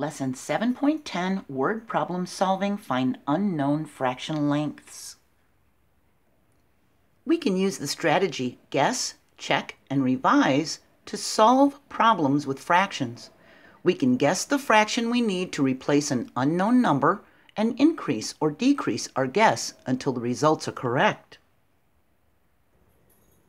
Lesson 7.10, Word Problem Solving, Find Unknown Fraction Lengths. We can use the strategy guess, check, and revise to solve problems with fractions. We can guess the fraction we need to replace an unknown number and increase or decrease our guess until the results are correct.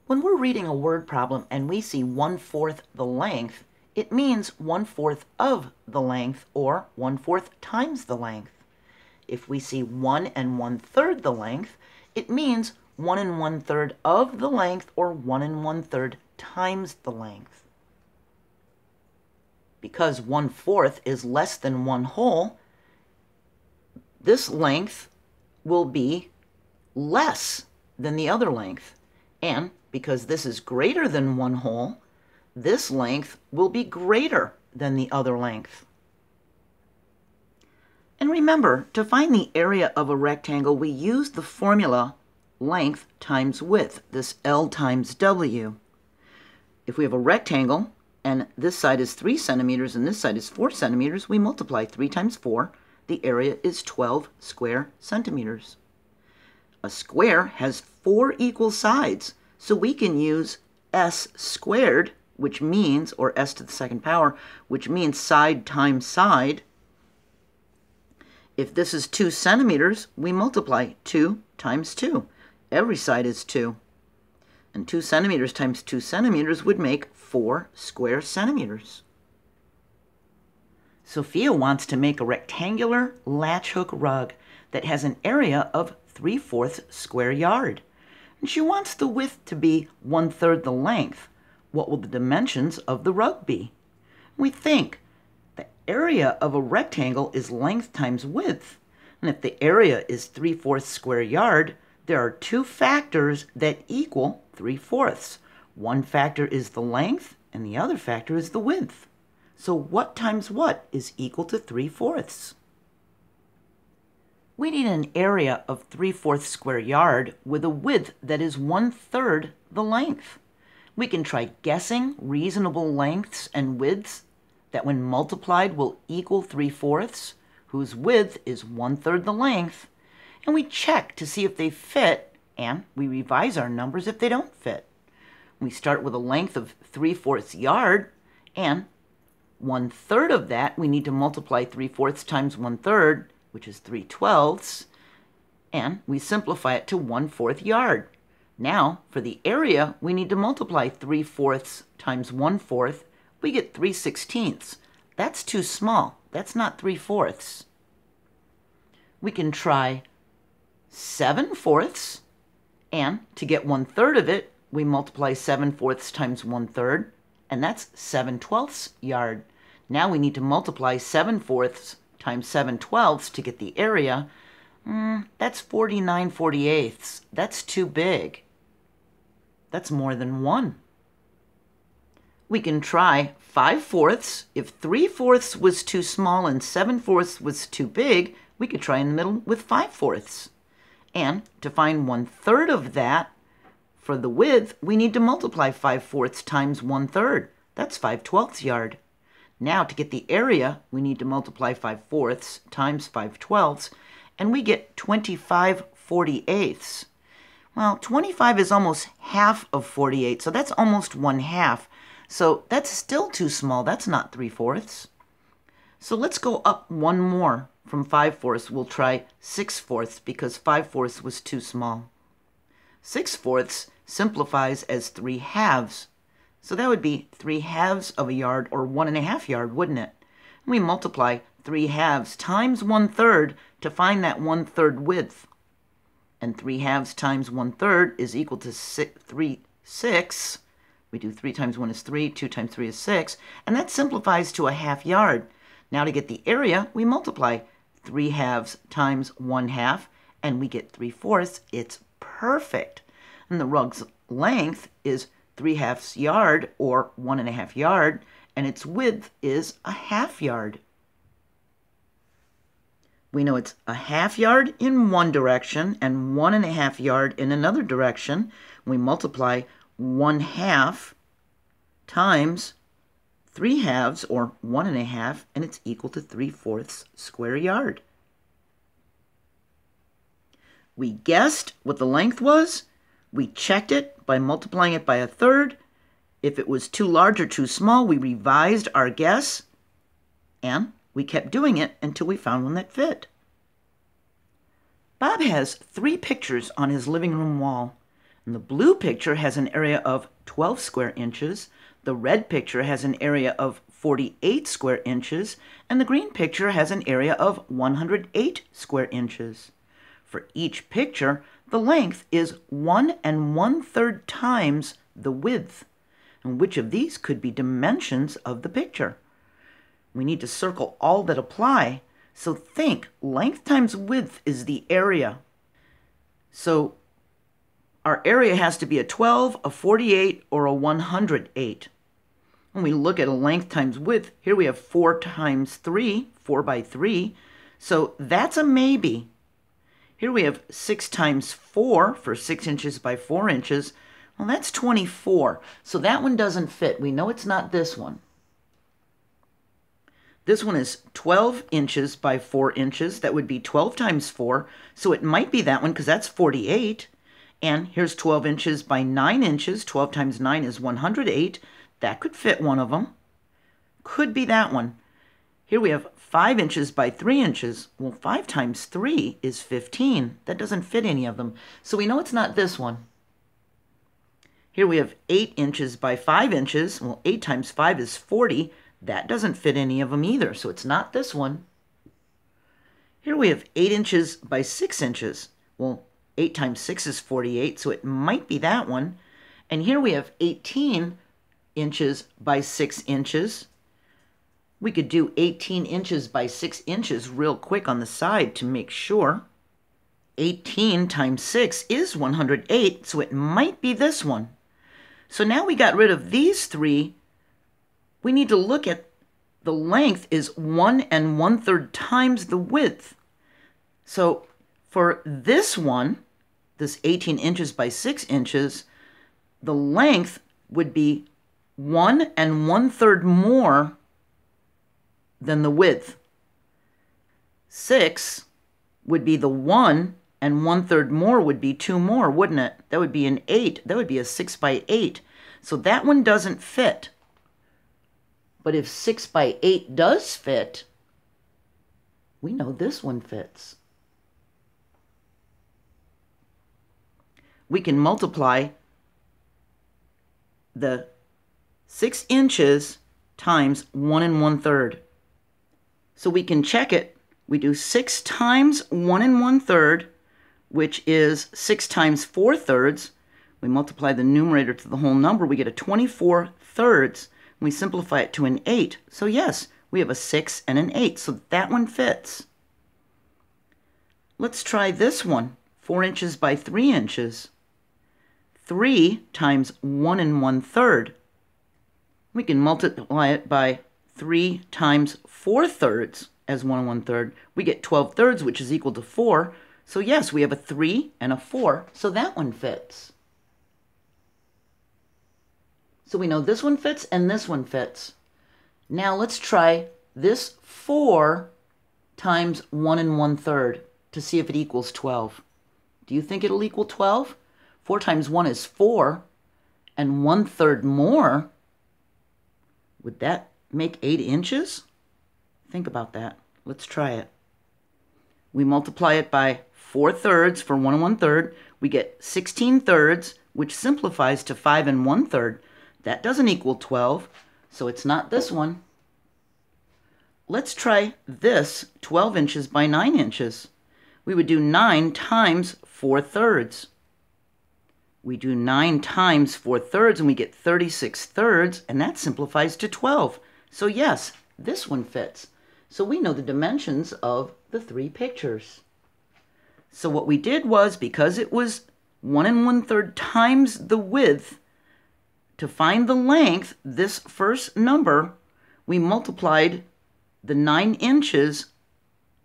When we're reading a word problem and we see 1/4 the length, it means 1/4 of the length or 1/4 times the length. If we see 1 1/3 the length, it means 1 1/3 of the length or 1 1/3 times the length. Because 1/4 is less than 1/2, this length will be less than the other length. And because this is greater than 1/2, this length will be greater than the other length. And remember, to find the area of a rectangle, we use the formula length times width, this L times W. If we have a rectangle and this side is 3 centimeters and this side is 4 centimeters, we multiply 3 times 4. The area is 12 square centimeters. A square has 4 equal sides, so we can use S squared, which means, or S to the second power, which means side times side. If this is 2 centimeters, we multiply 2 times 2. Every side is 2. And 2 centimeters times 2 centimeters would make 4 square centimeters. Sophia wants to make a rectangular latch hook rug that has an area of 3/4 square yard. And she wants the width to be 1/3 the length. What will the dimensions of the rug be? We think the area of a rectangle is length times width. And if the area is 3/4 square yard, there are 2 factors that equal 3/4. One factor is the length and the other factor is the width. So what times what is equal to 3/4? We need an area of 3/4 square yard with a width that is 1/3 the length. We can try guessing reasonable lengths and widths that when multiplied will equal 3/4, whose width is 1/3 the length, and we check to see if they fit, and we revise our numbers if they don't fit. We start with a length of 3/4 yard, and 1/3 of that we need to multiply 3/4 times 1/3, which is 3/12, and we simplify it to 1/4 yard. Now, for the area, we need to multiply 3/4 times 1/4. We get 3/16. That's too small. That's not 3/4. We can try 7/4, and to get 1/3 of it, we multiply 7/4 times 1/3, and that's 7/12 yard. Now we need to multiply 7/4 times 7/12 to get the area. That's 49/48. That's too big. That's more than 1. We can try 5/4. If 3/4 was too small and 7/4 was too big, we could try in the middle with 5/4. And to find 1/3 of that for the width, we need to multiply 5/4 times 1/3. That's 5/12 yard. Now to get the area, we need to multiply 5/4 times 5/12, and we get 25/48. Well, 25 is almost half of 48, so that's almost 1/2. So that's still too small. That's not 3/4. So let's go up one more from 5/4. We'll try 6/4 because 5/4 was too small. 6/4 simplifies as 3/2. So that would be 3/2 of a yard or 1 1/2 yard, wouldn't it? We multiply 3/2 times 1/3 to find that 1/3 width. And 3/2 times 1/3 is equal to 3/6. We do 3 times 1 is 3, 2 times 3 is 6, and that simplifies to a 1/2 yard. Now to get the area, we multiply 3/2 times 1/2, and we get 3/4. It's perfect. And the rug's length is 3/2 yard or 1 1/2 yard, and its width is a 1/2 yard. We know it's a 1/2 yard in one direction and 1 1/2 yard in another direction. We multiply 1/2 times 3 halves, or 1 1/2, and it's equal to 3/4 square yard. We guessed what the length was. We checked it by multiplying it by 1/3. If it was too large or too small, we revised our guess, and we kept doing it until we found one that fit. Bob has 3 pictures on his living room wall. And the blue picture has an area of 12 square inches, the red picture has an area of 48 square inches, and the green picture has an area of 108 square inches. For each picture, the length is 1 1/3 times the width. And which of these could be dimensions of the picture? We need to circle all that apply, so think length times width is the area. So our area has to be a 12, a 48, or a 108. When we look at a length times width, here we have 4 times 3, 4 by 3, so that's a maybe. Here we have 6 times 4 for 6 inches by 4 inches. Well, that's 24, so that one doesn't fit. We know it's not this one. This one is 12 inches by 4 inches. That would be 12 times 4, so it might be that one because that's 48. And here's 12 inches by 9 inches. 12 times 9 is 108. That could fit one of them. Could be that one. Here we have 5 inches by 3 inches. Well, 5 times 3 is 15. That doesn't fit any of them. So we know it's not this one. Here we have 8 inches by 5 inches. Well, 8 times 5 is 40. That doesn't fit any of them either. So it's not this one. Here we have 8 inches by 6 inches. Well, 8 times 6 is 48, so it might be that one. And here we have 18 inches by 6 inches. We could do 18 inches by 6 inches real quick on the side to make sure. 18 times 6 is 108, so it might be this one. So now we got rid of these 3. We need to look at the length is 1 1/3 times the width. So for this one, this 18 inches by 6 inches, the length would be 1 1/3 more than the width. 6 would be the 1, and 1/3 more would be 2 more, wouldn't it? That would be an 8. That would be a 6 by 8. So that one doesn't fit. But if 6 by 8 does fit, we know this one fits. We can multiply the 6 inches times 1 1/3. So we can check it. We do 6 times 1 1/3, which is 6 times 4/3. We multiply the numerator to the whole number. We get a 24/3. We simplify it to an 8. So yes, we have a 6 and an 8. So that one fits. Let's try this one, 4 inches by 3 inches. 3 times 1 1/3. We can multiply it by 3 times 4/3 as 1 1/3. We get 12/3, which is equal to 4. So yes, we have a 3 and a 4. So that one fits. So we know this one fits and this one fits. Now let's try this 4 times 1 1/3 to see if it equals 12. Do you think it'll equal 12? 4 times 1 is 4, and 1/3 more. Would that make 8 inches? Think about that. Let's try it. We multiply it by 4/3 for 1 1/3. We get 16/3, which simplifies to 5 1/3. That doesn't equal 12, so it's not this one. Let's try this 12 inches by 9 inches. We would do 9 times 4/3. We do 9 times 4/3 and we get 36/3, and that simplifies to 12. So yes, this one fits. So we know the dimensions of the 3 pictures. So what we did was, because it was 1 1/3 times the width, to find the length, this first number, we multiplied the 9 inches,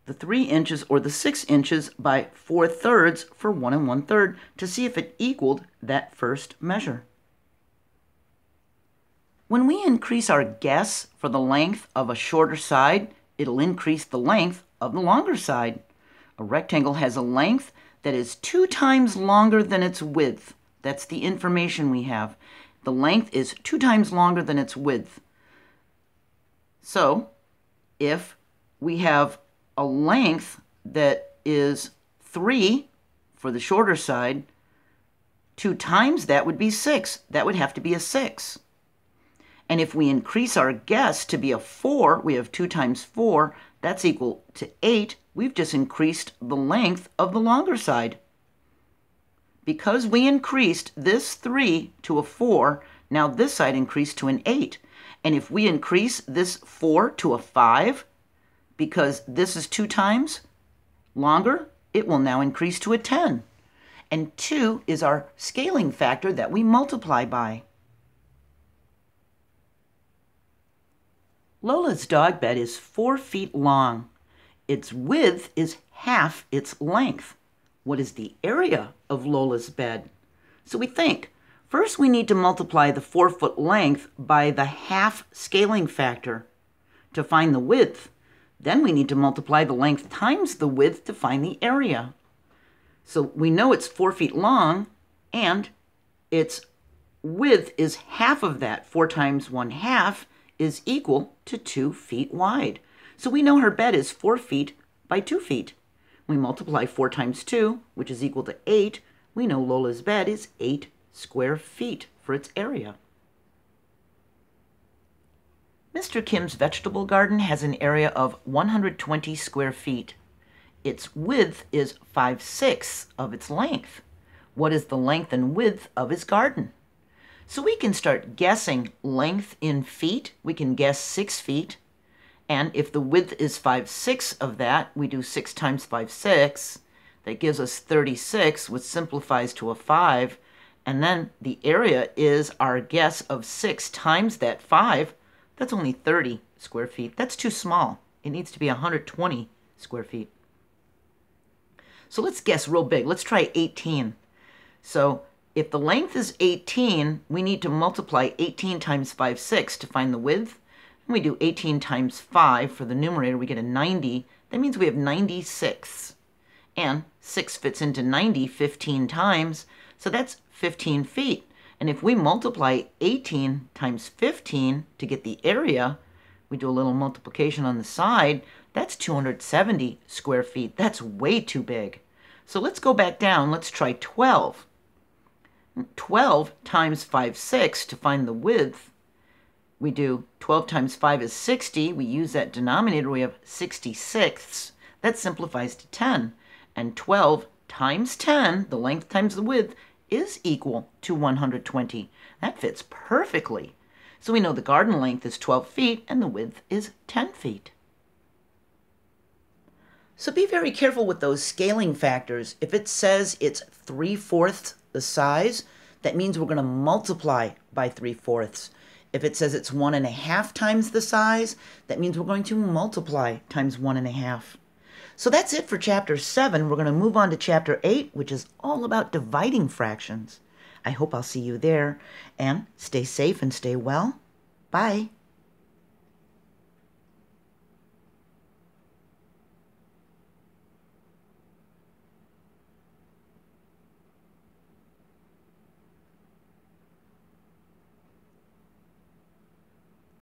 the 3 inches, or the 6 inches by 4/3 for 1 1/3 to see if it equaled that first measure. When we increase our guess for the length of a shorter side, it'll increase the length of the longer side. A rectangle has a length that is 2 times longer than its width. That's the information we have. The length is 2 times longer than its width. So, if we have a length that is 3 for the shorter side, 2 times that would be 6. That would have to be a 6. And if we increase our guess to be a 4, we have 2 times 4, that's equal to 8. We've just increased the length of the longer side. Because we increased this 3 to a 4, now this side increased to an 8. And if we increase this 4 to a 5, because this is 2 times longer, it will now increase to a 10. And 2 is our scaling factor that we multiply by. Lola's dog bed is 4 feet long. Its width is half its length. What is the area of Lola's bed? So we think, first we need to multiply the 4-foot length by the half scaling factor to find the width. Then we need to multiply the length times the width to find the area. So we know it's 4 feet long, and its width is half of that. 4 times 1/2 is equal to 2 feet wide. So we know her bed is 4 feet by 2 feet. We multiply 4 times 2, which is equal to 8. We know Lola's bed is 8 square feet for its area. Mr. Kim's vegetable garden has an area of 120 square feet. Its width is 5/6 of its length. What is the length and width of his garden? So we can start guessing length in feet. We can guess 6 feet. And if the width is 5/6 of that, we do 6 times 5/6. That gives us 36, which simplifies to a 5. And then the area is our guess of 6 times that 5. That's only 30 square feet. That's too small. It needs to be 120 square feet. So let's guess real big. Let's try 18. So if the length is 18, we need to multiply 18 times 5/6 to find the width. And we do 18 times 5 for the numerator. We get a 90. That means we have 96. And 6 fits into 90 15 times. So that's 15 feet. And if we multiply 18 times 15 to get the area, we do a little multiplication on the side, that's 270 square feet. That's way too big. So let's go back down. Let's try 12. 12 times 5/6 to find the width. We do 12 times 5 is 60. We use that denominator. We have 66. That simplifies to 10. And 12 times 10, the length times the width, is equal to 120. That fits perfectly. So we know the garden length is 12 feet and the width is 10 feet. So be very careful with those scaling factors. If it says it's 3/4 the size, that means we're going to multiply by 3/4. If it says it's 1.5 times the size, that means we're going to multiply times 1.5. So that's it for Chapter 7. We're going to move on to Chapter 8, which is all about dividing fractions. I hope I'll see you there, and stay safe and stay well. Bye.